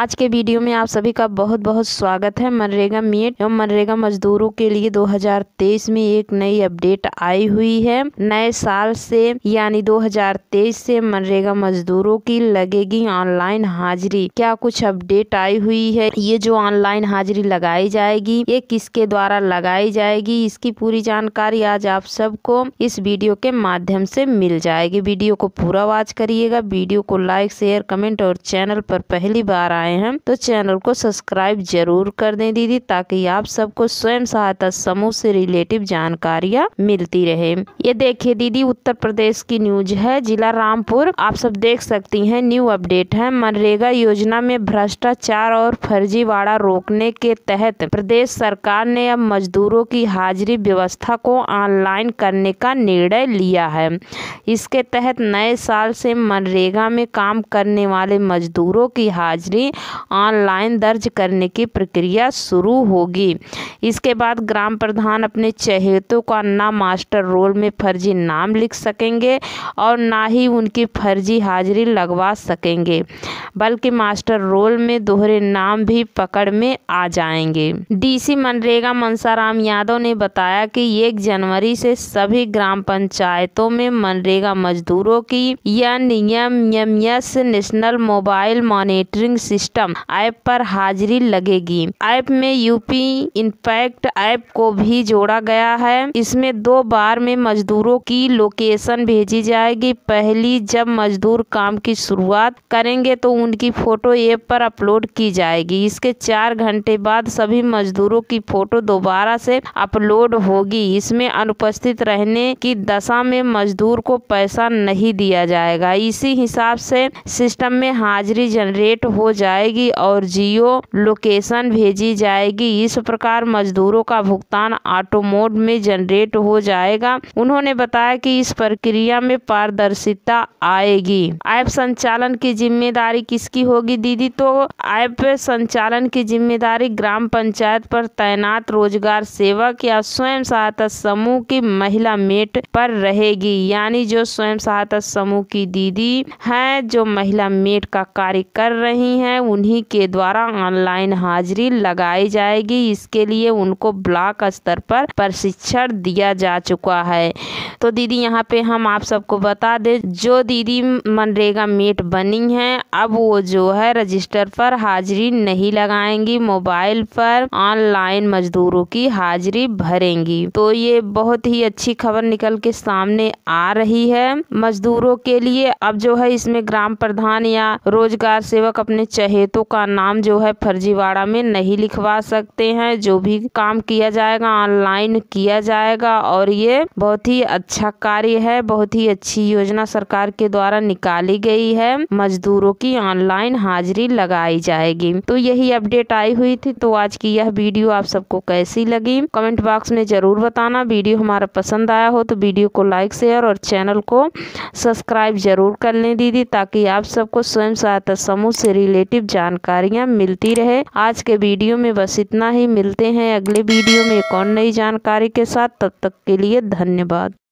आज के वीडियो में आप सभी का बहुत बहुत स्वागत है। मनरेगा मेट एवं मनरेगा मजदूरों के लिए 2023 में एक नई अपडेट आई हुई है। नए साल से यानी 2023 से मनरेगा मजदूरों की लगेगी ऑनलाइन हाजिरी। क्या कुछ अपडेट आई हुई है, ये जो ऑनलाइन हाजिरी लगाई जाएगी ये किसके द्वारा लगाई जाएगी, इसकी पूरी जानकारी आज आप सबको इस वीडियो के माध्यम से मिल जाएगी। वीडियो को पूरा वॉच करिएगा। वीडियो को लाइक शेयर कमेंट और चैनल पर पहली बार आए हैं तो चैनल को सब्सक्राइब जरूर कर दें दीदी, ताकि आप सबको स्वयं सहायता समूह से रिलेटिव जानकारियां मिलती रहे। ये देखिए दीदी, उत्तर प्रदेश की न्यूज है, जिला रामपुर, आप सब देख सकती हैं। न्यू अपडेट है, मनरेगा योजना में भ्रष्टाचार और फर्जीवाड़ा रोकने के तहत प्रदेश सरकार ने अब मजदूरों की हाजिरी व्यवस्था को ऑनलाइन करने का निर्णय लिया है। इसके तहत नए साल से मनरेगा में काम करने वाले मजदूरों की हाजिरी ऑनलाइन दर्ज करने की प्रक्रिया शुरू होगी। इसके बाद ग्राम प्रधान अपने चहेतों का ना मास्टर रोल में फर्जी नाम लिख सकेंगे और ना ही उनकी फर्जी हाजिरी लगवा सकेंगे, बल्कि मास्टर रोल में दोहरे नाम भी पकड़ में आ जाएंगे। डीसी मनरेगा मनसाराम यादव ने बताया कि 1 जनवरी से सभी ग्राम पंचायतों में मनरेगा मजदूरों की यह नियमित national mobile monitoring system app पर हाजिरी लगेगी। ऐप में यूपी इम्पैक्ट ऐप को भी जोड़ा गया है। इसमें 2 बार में मजदूरों की लोकेशन भेजी जाएगी। पहली जब मजदूर काम की शुरुआत करेंगे तो उनकी फोटो ऐप पर अपलोड की जाएगी। इसके 4 घंटे बाद सभी मजदूरों की फोटो दोबारा से अपलोड होगी। इसमें अनुपस्थित रहने की दशा में मजदूर को पैसा नहीं दिया जाएगा। इसी हिसाब से सिस्टम में हाजिरी जनरेट हो जाएगी और जियो लोकेशन भेजी जाएगी। इस प्रकार मजदूरों का भुगतान ऑटो मोड में जनरेट हो जाएगा। उन्होंने बताया कि इस प्रक्रिया में पारदर्शिता आएगी। ऐप संचालन की जिम्मेदारी किसकी होगी दीदी, तो ऐप संचालन की जिम्मेदारी ग्राम पंचायत पर तैनात रोजगार सेवक या स्वयं सहायता समूह की महिला मेट पर रहेगी। यानी जो स्वयं सहायता समूह की दीदी हैं जो महिला मेट का कार्य कर रही हैं, उन्हीं के द्वारा ऑनलाइन हाजिरी लगाई जाएगी। इसके लिए उनको ब्लॉक स्तर पर प्रशिक्षण दिया जा चुका है। तो दीदी यहाँ पे हम आप सबको बता दें, जो दीदी मनरेगा मेट बनी हैं अब वो जो है रजिस्टर पर हाजिरी नहीं लगाएंगी, मोबाइल पर ऑनलाइन मजदूरों की हाजिरी भरेंगी। तो ये बहुत ही अच्छी खबर निकल के सामने आ रही है मजदूरों के लिए। अब जो है इसमें ग्राम प्रधान या रोजगार सेवक अपने चहेतों का नाम जो है फर्जीवाड़ा में नहीं लिखवा सकते हैं। जो भी काम किया जाएगा ऑनलाइन किया जाएगा और ये बहुत ही अच्छा कार्य है, बहुत ही अच्छी योजना सरकार के द्वारा निकाली गई है। मजदूरों की ऑनलाइन हाजिरी लगाई जाएगी। तो यही अपडेट आई हुई थी। तो आज की यह वीडियो आप सबको कैसी लगी कमेंट बॉक्स में जरूर बताना। वीडियो हमारा पसंद आया हो तो वीडियो को लाइक शेयर और चैनल को सब्सक्राइब जरूर कर लें दीदी, ताकि आप सबको स्वयं सहायता समूह से रिलेटिव जानकारियाँ मिलती रहे। आज के वीडियो में बस इतना ही, मिलते हैं अगले वीडियो में एक और नई जानकारी के साथ। तब तक के लिए धन्यवाद।